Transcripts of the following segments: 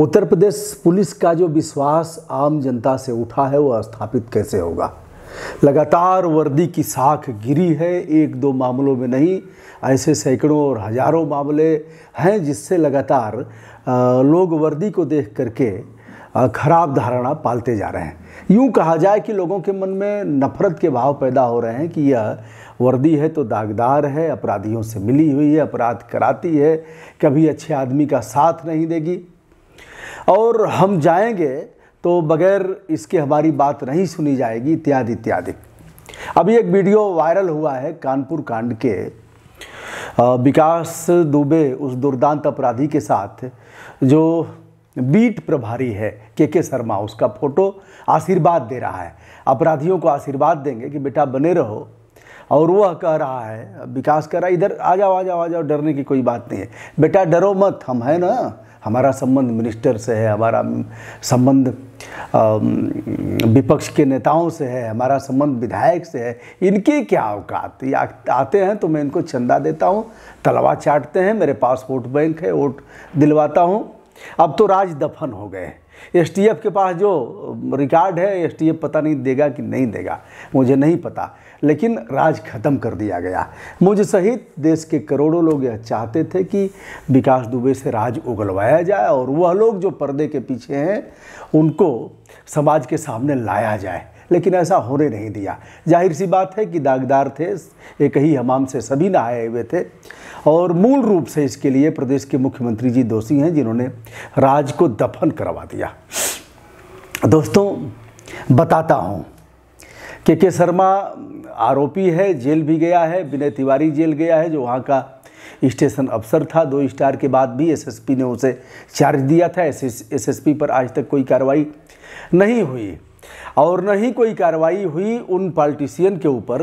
Uttar Pradesh police का जो विश्वास आम जनता से उठा है वो स्थापित कैसे होगा। लगातार वर्दी की साख गिरी है, एक दो मामलों में नहीं, ऐसे सैकड़ों और हजारों मामले हैं जिससे लगातार लोग वर्दी को देख करके खराब धारणा पालते जा रहे हैं। यूँ कहा जाए कि लोगों के मन में नफरत के भाव पैदा हो रहे हैं कि यह वर्दी है तो दागदार है, अपराधियों से मिली हुई है, अपराध कराती है, कभी अच्छे आदमी का साथ नहीं देगी और हम जाएंगे तो बगैर इसके हमारी बात नहीं सुनी जाएगी इत्यादि इत्यादि। अभी एक वीडियो वायरल हुआ है कानपुर कांड के विकास दुबे उस दुर्दांत अपराधी के साथ जो बीट प्रभारी है केके शर्मा, उसका फोटो आशीर्वाद दे रहा है, अपराधियों को आशीर्वाद देंगे कि बेटा बने रहो और वह कह रहा है, विकास कह रहा है इधर आ जाओ आ जाओ आ जाओ, डरने की कोई बात नहीं है बेटा, डरो मत, हम हैं ना, हमारा संबंध मिनिस्टर से है, हमारा संबंध विपक्ष के नेताओं से है, हमारा संबंध विधायक से है, इनके क्या औकात, ये आते हैं तो मैं इनको चंदा देता हूँ, तलवा चाटते हैं, मेरे पास वोट बैंक है, वोट दिलवाता हूँ। अब तो राज दफन हो गए। एसटीएफ के पास जो रिकॉर्ड है, एसटीएफ पता नहीं देगा कि नहीं देगा, मुझे नहीं पता, लेकिन राज खत्म कर दिया गया। मुझे सहित देश के करोड़ों लोग यह चाहते थे कि विकास दुबे से राज उगलवाया जाए और वह लोग जो पर्दे के पीछे हैं उनको समाज के सामने लाया जाए, लेकिन ऐसा होने नहीं दिया। जाहिर सी बात है कि दागदार थे, एक ही हमाम से सभी नहाए हुए थे और मूल रूप से इसके लिए प्रदेश के मुख्यमंत्री जी दोषी हैं जिन्होंने राज को दफन करवा दिया। दोस्तों बताता हूँ, केके शर्मा आरोपी है, जेल भी गया है, विनय तिवारी जेल गया है जो वहाँ का स्टेशन अफसर था, 2 स्टार के बाद भी एसएसपी ने उसे चार्ज दिया था, एसएसपी पर आज तक कोई कार्रवाई नहीं हुई और न ही कोई कार्रवाई हुई उन पॉलिटिशियन के ऊपर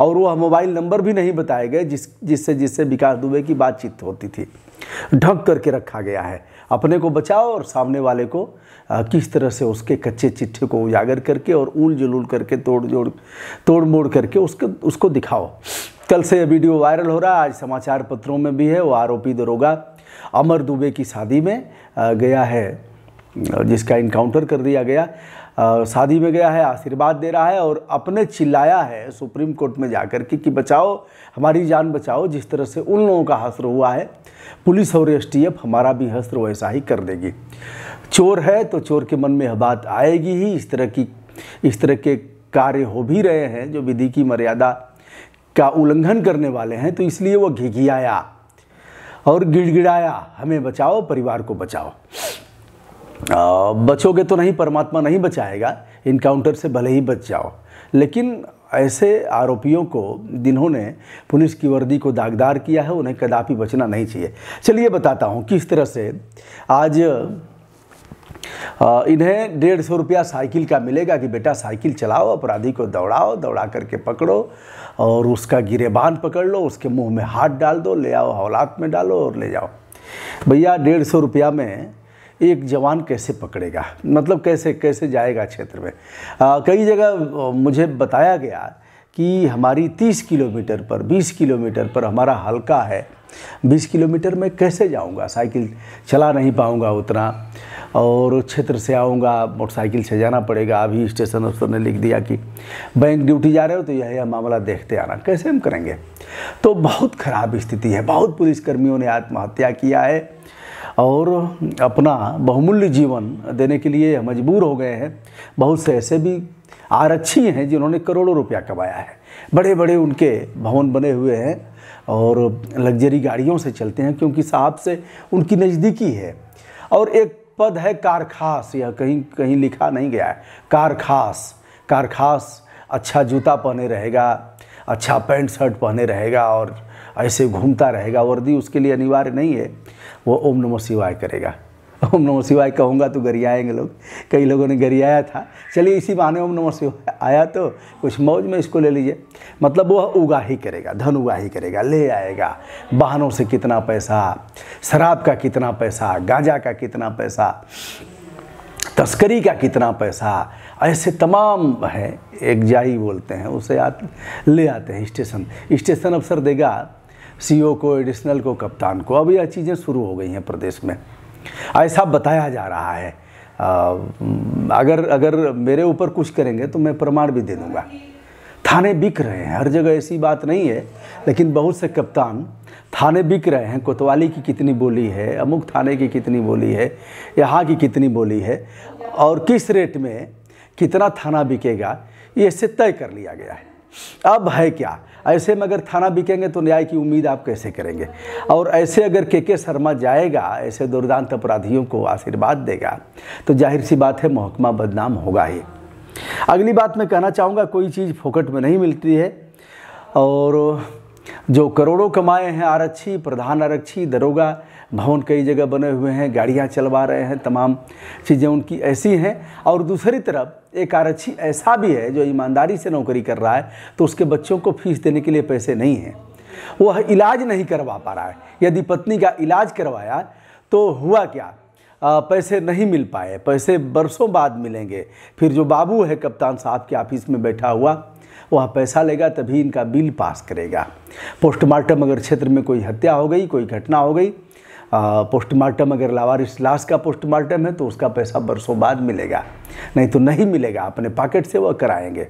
और वह मोबाइल नंबर भी नहीं बताए गए जिससे विकास दुबे की बातचीत होती थी। ढक करके रखा गया है, अपने को बचाओ और सामने वाले को किस तरह से उसके कच्चे चिट्ठे को उजागर करके और उल जुलूल करके तोड़ मोड़ करके उसको दिखाओ। कल से यह वीडियो वायरल हो रहा है, आज समाचार पत्रों में भी है। वो आरोपी दरोगा अमर दुबे की शादी में गया है, जिसका इनकाउंटर कर दिया गया, शादी में गया है, आशीर्वाद दे रहा है और अपने चिल्लाया है सुप्रीम कोर्ट में जाकर कि बचाओ हमारी जान बचाओ, जिस तरह से उन लोगों का हश्र हुआ है पुलिस और एसटीएफ, हमारा भी हश्र वैसा ही कर देगी। चोर है तो चोर के मन में यह बात आएगी ही। इस तरह के कार्य हो भी रहे हैं जो विधि की मर्यादा का उल्लंघन करने वाले हैं, तो इसलिए वो घिघियाया और गिड़गिड़ाया, हमें बचाओ, परिवार को बचाओ। बचोगे तो नहीं, परमात्मा नहीं बचाएगा, इनकाउंटर से भले ही बच जाओ, लेकिन ऐसे आरोपियों को जिन्होंने पुलिस की वर्दी को दागदार किया है उन्हें कदापि बचना नहीं चाहिए। चलिए बताता हूँ किस तरह से आज इन्हें 150 रुपया साइकिल का मिलेगा कि बेटा साइकिल चलाओ, अपराधी को दौड़ाओ, दौड़ा करके पकड़ो और उसका गिरेबान पकड़ लो, उसके मुँह में हाथ डाल दो, ले आओ हौलात में डालो और ले जाओ। भैया 150 रुपया में एक जवान कैसे पकड़ेगा, मतलब कैसे जाएगा क्षेत्र में। कई जगह मुझे बताया गया कि हमारी 30 किलोमीटर पर 20 किलोमीटर पर हमारा हल्का है, 20 किलोमीटर में कैसे जाऊंगा, साइकिल चला नहीं पाऊंगा उतना और क्षेत्र से आऊंगा, मोटरसाइकिल से जाना पड़ेगा। अभी स्टेशन अफसर ने लिख दिया कि बैंक ड्यूटी जा रहे हो तो यह मामला देखते आना, कैसे हम करेंगे। तो बहुत ख़राब स्थिति है, बहुत पुलिसकर्मियों ने आत्महत्या किया है और अपना बहुमूल्य जीवन देने के लिए मजबूर हो गए हैं। बहुत से ऐसे भी आरक्षी हैं जिन्होंने करोड़ों रुपया कमाया है, बड़े बड़े उनके भवन बने हुए हैं और लग्जरी गाड़ियों से चलते हैं क्योंकि साहब से उनकी नज़दीकी है। और एक पद है कारखास, यह कहीं लिखा नहीं गया है, कारखास अच्छा जूता पहने रहेगा, अच्छा पैंट शर्ट पहने रहेगा और ऐसे घूमता रहेगा, वर्दी उसके लिए अनिवार्य नहीं है, वो ओम नमः शिवाय करेगा। ओम नमः शिवाय कहूँगा तो गरियाएंगे लोग, कई लोगों ने गरियाया था, चलिए इसी बहाने ओम नमः शिवाय आया तो कुछ मौज में इसको ले लीजिए, मतलब वह उगाही करेगा, धन उगाही करेगा, ले आएगा, वाहनों से कितना पैसा, शराब का कितना पैसा, गांजा का कितना पैसा, तस्करी का कितना पैसा, ऐसे तमाम है, एक जाई बोलते हैं उसे, ले आते हैं स्टेशन अफसर देगा सीओ को, एडिशनल को, कप्तान को। अब यह चीज़ें शुरू हो गई हैं प्रदेश में। ऐसा बताया जा रहा है। अगर मेरे ऊपर कुछ करेंगे तो मैं प्रमाण भी दे दूँगा। थाने बिक रहे हैं, हर जगह ऐसी बात नहीं है, लेकिन बहुत से कप्तान थाने बिक रहे हैं। कोतवाली की कितनी बोली है, अमुक थाने की कितनी बोली है, यहाँ की कितनी बोली है और किस रेट में कितना थाना बिकेगा, ये इससे तय कर लिया गया है। अब है क्या, ऐसे में अगर थाना बिकेंगे तो न्याय की उम्मीद आप कैसे करेंगे। और ऐसे अगर केके शर्मा जाएगा, ऐसे दुर्दांत अपराधियों को आशीर्वाद देगा, तो जाहिर सी बात है महकमा बदनाम होगा ही। अगली बात मैं कहना चाहूँगा, कोई चीज़ फोकट में नहीं मिलती है। और जो करोड़ों कमाए हैं आरक्षी, प्रधान आरक्षी, दरोगा भवन कई जगह बने हुए हैं, गाड़ियां चलवा रहे हैं, तमाम चीज़ें उनकी ऐसी हैं। और दूसरी तरफ एक आरक्षी ऐसा भी है जो ईमानदारी से नौकरी कर रहा है, तो उसके बच्चों को फीस देने के लिए पैसे नहीं हैं, वह इलाज नहीं करवा पा रहा है। यदि पत्नी का इलाज करवाया तो हुआ क्या, पैसे नहीं मिल पाए, पैसे बरसों बाद मिलेंगे। फिर जो बाबू है कप्तान साहब के ऑफिस में बैठा हुआ, वह पैसा लेगा तभी इनका बिल पास करेगा। पोस्टमार्टम, अगर क्षेत्र में कोई हत्या हो गई, कोई घटना हो गई, पोस्टमार्टम अगर लावारिस लाश का पोस्टमार्टम है तो उसका पैसा बरसों बाद मिलेगा, नहीं तो नहीं मिलेगा, अपने पॉकेट से वह कराएंगे।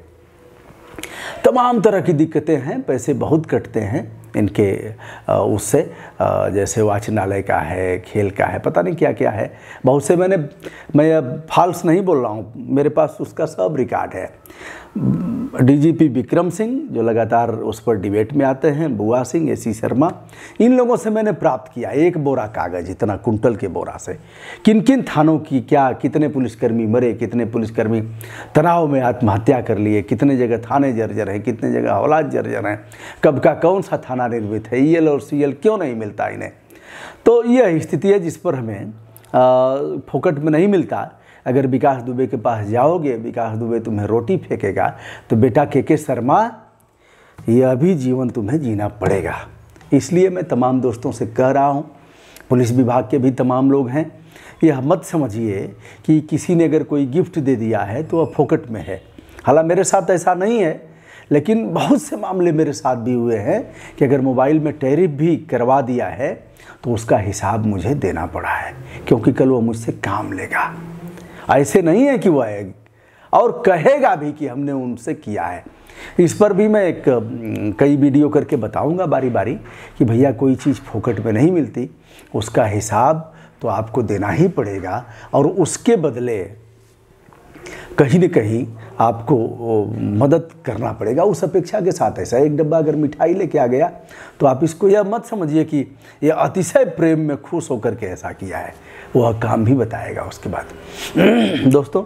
तमाम तरह की दिक्कतें हैं, पैसे बहुत कटते हैं इनके उससे, जैसे वाचनालय का है, खेल का है, पता नहीं क्या क्या है, बहुत से। मैं फाल्स नहीं बोल रहा हूँ, मेरे पास उसका सब रिकॉर्ड है। डीजीपी विक्रम सिंह जो लगातार उस पर डिबेट में आते हैं, बुआ सिंह, एसी शर्मा, इन लोगों से मैंने प्राप्त किया एक बोरा कागज़, इतना कुंटल के बोरा से किन किन थानों की क्या, कितने पुलिसकर्मी मरे, कितने पुलिसकर्मी तनाव में आत्महत्या कर लिए, कितने जगह थाने जर्जर हैं, कितने जगह हौलाद जर्जर हैं, कब का कौन सा थाना निर्मित है, ई एल और सी एल क्यों नहीं मिलता इन्हें। तो यह स्थिति है जिस पर हमें फोकट में नहीं मिलता। अगर विकास दुबे के पास जाओगे, विकास दुबे तुम्हें रोटी फेंकेगा, तो बेटा केके शर्मा, यह भी जीवन तुम्हें जीना पड़ेगा। इसलिए मैं तमाम दोस्तों से कह रहा हूँ, पुलिस विभाग के भी तमाम लोग हैं, यह मत समझिए कि किसी ने अगर कोई गिफ्ट दे दिया है तो वह फोकट में है। हालांकि मेरे साथ ऐसा नहीं है, लेकिन बहुत से मामले मेरे साथ भी हुए हैं कि अगर मोबाइल में टैरिफ भी करवा दिया है तो उसका हिसाब मुझे देना पड़ा है, क्योंकि कल वो मुझसे काम लेगा। ऐसे नहीं है कि वह है और कहेगा भी कि हमने उनसे किया है। इस पर भी मैं कई वीडियो करके बताऊंगा बारी बारी कि भैया कोई चीज़ फोकट में नहीं मिलती, उसका हिसाब तो आपको देना ही पड़ेगा। और उसके बदले कहीं न कहीं आपको मदद करना पड़ेगा, उस अपेक्षा के साथ। ऐसा एक डब्बा अगर मिठाई लेके आ गया तो आप इसको यह मत समझिए कि यह अतिशय प्रेम में खुश होकर के ऐसा किया है, वह काम भी बताएगा उसके बाद। दोस्तों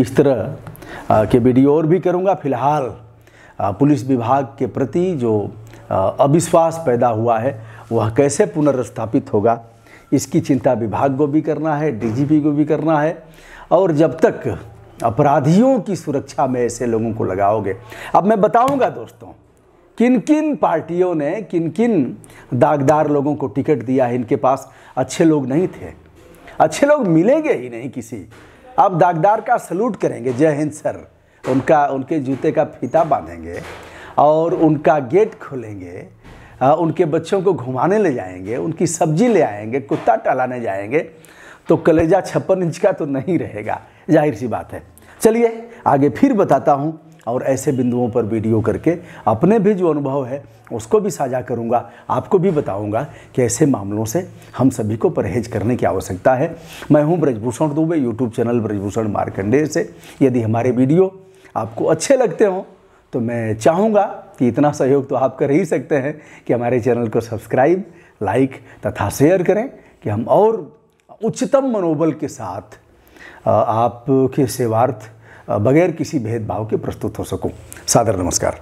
इस तरह के वीडियो और भी करूँगा। फिलहाल पुलिस विभाग के प्रति जो अविश्वास पैदा हुआ है वह कैसे पुनर्स्थापित होगा, इसकी चिंता विभाग को भी करना है, डीजीपी को भी करना है। और जब तक अपराधियों की सुरक्षा में ऐसे लोगों को लगाओगे, अब मैं बताऊंगा दोस्तों किन किन पार्टियों ने किन किन दागदार लोगों को टिकट दिया है। इनके पास अच्छे लोग नहीं थे, अच्छे लोग मिलेंगे ही नहीं किसी। अब दागदार का सलूट करेंगे, जय हिंद सर, उनके जूते का फीता बांधेंगे और उनका गेट खोलेंगे, उनके बच्चों को घुमाने ले जाएंगे, उनकी सब्जी ले आएंगे, कुत्ता टहलाने जाएंगे, तो कलेजा 56 इंच का तो नहीं रहेगा, जाहिर सी बात है। चलिए आगे फिर बताता हूँ और ऐसे बिंदुओं पर वीडियो करके अपने भी जो अनुभव है उसको भी साझा करूँगा, आपको भी बताऊँगा कि ऐसे मामलों से हम सभी को परहेज करने की आवश्यकता है। मैं हूँ ब्रजभूषण दुबे, यूट्यूब चैनल ब्रजभूषण मारकंडे से। यदि हमारे वीडियो आपको अच्छे लगते हों तो मैं चाहूँगा कि इतना सहयोग तो आप कर ही सकते हैं कि हमारे चैनल को सब्सक्राइब, लाइक तथा शेयर करें, कि हम और उच्चतम मनोबल के साथ आपके सेवार्थ बगैर किसी भेदभाव के प्रस्तुत हो सकूं। सादर नमस्कार।